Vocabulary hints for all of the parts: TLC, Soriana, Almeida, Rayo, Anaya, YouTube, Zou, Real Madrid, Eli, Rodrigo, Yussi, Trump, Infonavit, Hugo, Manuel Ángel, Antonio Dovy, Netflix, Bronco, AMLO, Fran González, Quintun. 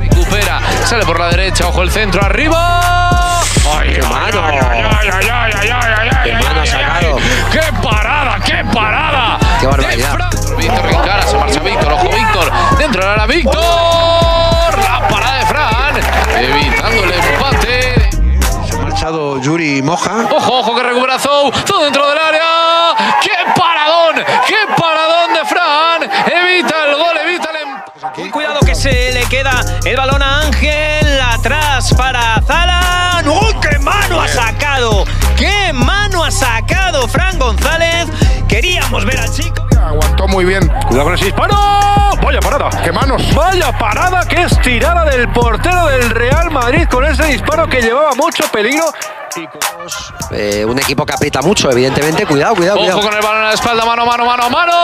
Recupera, sale por la derecha, ojo el centro, arriba. ¡Ay, qué mano! ¡Qué mano ha sacado! ¡Qué parada, qué parada! ¡Qué barbaridad! Víctor encara, se marcha Víctor, ojo Víctor, dentro de la Víctor. La parada de Fran, evitando el empate. Se ha marchado Yuri Moja. Ojo, ojo que recupera Zou, todo dentro del área. Qué paradón de Fran! Evita el gol, evita el empate. Cuidado que se le queda el balón a Ángel, atrás para Zala. ¡Oh, qué mano ha sacado! ¡Qué mano ha sacado Fran González! Queríamos ver al chico. Aguantó muy bien. Cuidado con ese disparo. ¡Vaya parada! ¡Qué manos! ¡Vaya parada! ¡Qué estirada del portero del Real Madrid con ese disparo que llevaba mucho peligro! Un equipo que aprieta mucho, evidentemente. Cuidado, cuidado. Ojo con el balón a la espalda. Mano, mano, mano, mano.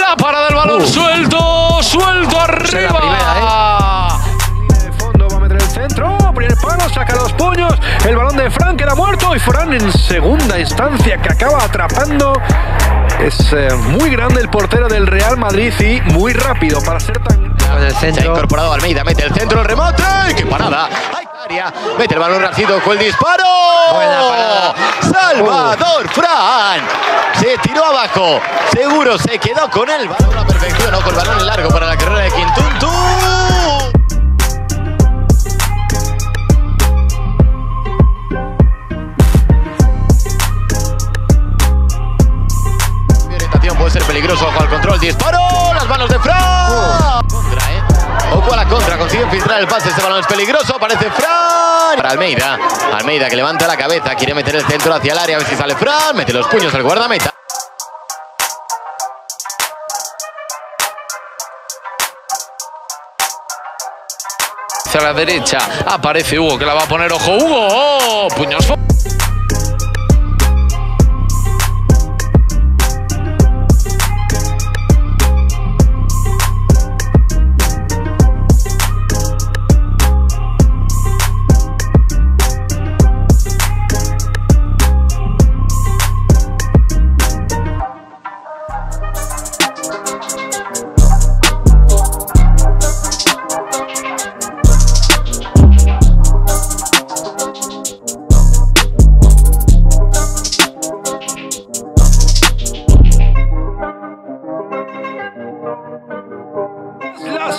La parada del balón. Suelto, suelto arriba. La primera, De fondo va a meter el centro. Primer palo, saca los puños. El balón de Fran queda muerto. Y Fran en segunda instancia que acaba atrapando. Es muy grande el portero del Real Madrid y muy rápido para ser tan. Con el centro. Se ha incorporado Almeida. Mete el centro, el remate. ¡Ay, qué parada! Mete el balón Racito con el disparo. Buena parada. Salvador Fran. Se tiró abajo. Seguro se quedó con el balón. La perfección, ¿no? Con el balón largo para la carrera de Quintun. Orientación puede ser peligroso. Ojo al control. Disparo. Las manos de Fran. Ojo a la contra, consiguen filtrar el pase, este balón es peligroso, aparece Fran. Para Almeida, Almeida que levanta la cabeza, quiere meter el centro hacia el área, a ver si sale Fran, mete los puños al guardameta. Hacia la derecha, aparece Hugo que la va a poner, ojo Hugo, oh, puños.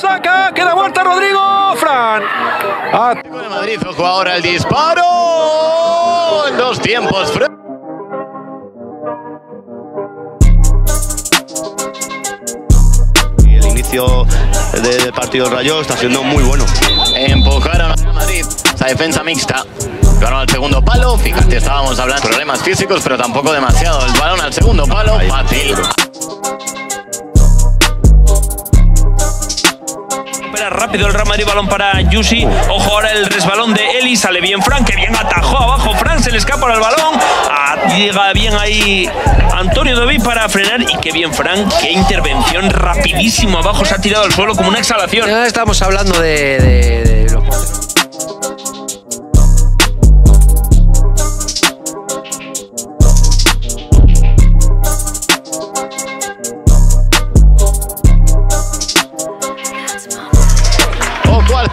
Saca, queda muerta Rodrigo, Fran. De Madrid, ojo ahora el disparo. En dos tiempos, Fran. El inicio del partido Rayo está siendo muy bueno. Empujaron a Madrid, esa defensa mixta. Balón al segundo palo, fíjate, estábamos hablando de problemas físicos, pero tampoco demasiado. El balón al segundo palo, fácil. Rápido el Real Madrid, balón para Yussi. Ojo ahora el resbalón de Eli. Sale bien Fran, que bien atajó abajo Fran. Se le escapa el balón. Llega bien ahí Antonio Dovy para frenar. Y qué bien Fran, qué intervención rapidísimo abajo. Se ha tirado al suelo como una exhalación. Ya estamos hablando de los porteros.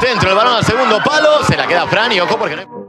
Centro, el balón al segundo palo, se la queda Fran y ojo porque no hay...